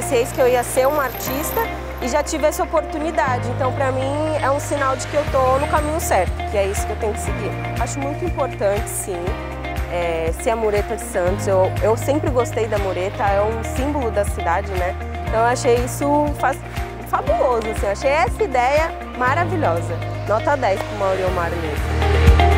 16 que eu ia ser uma artista e já tive essa oportunidade. Então, para mim, é um sinal de que eu estou no caminho certo, que é isso que eu tenho que seguir. Acho muito importante, sim, ser a Mureta de Santos. Eu sempre gostei da Mureta, é um símbolo da cidade, né? Então, eu achei isso fabuloso, assim, achei essa ideia maravilhosa. Nota 10 para o Mauro Omar mesmo.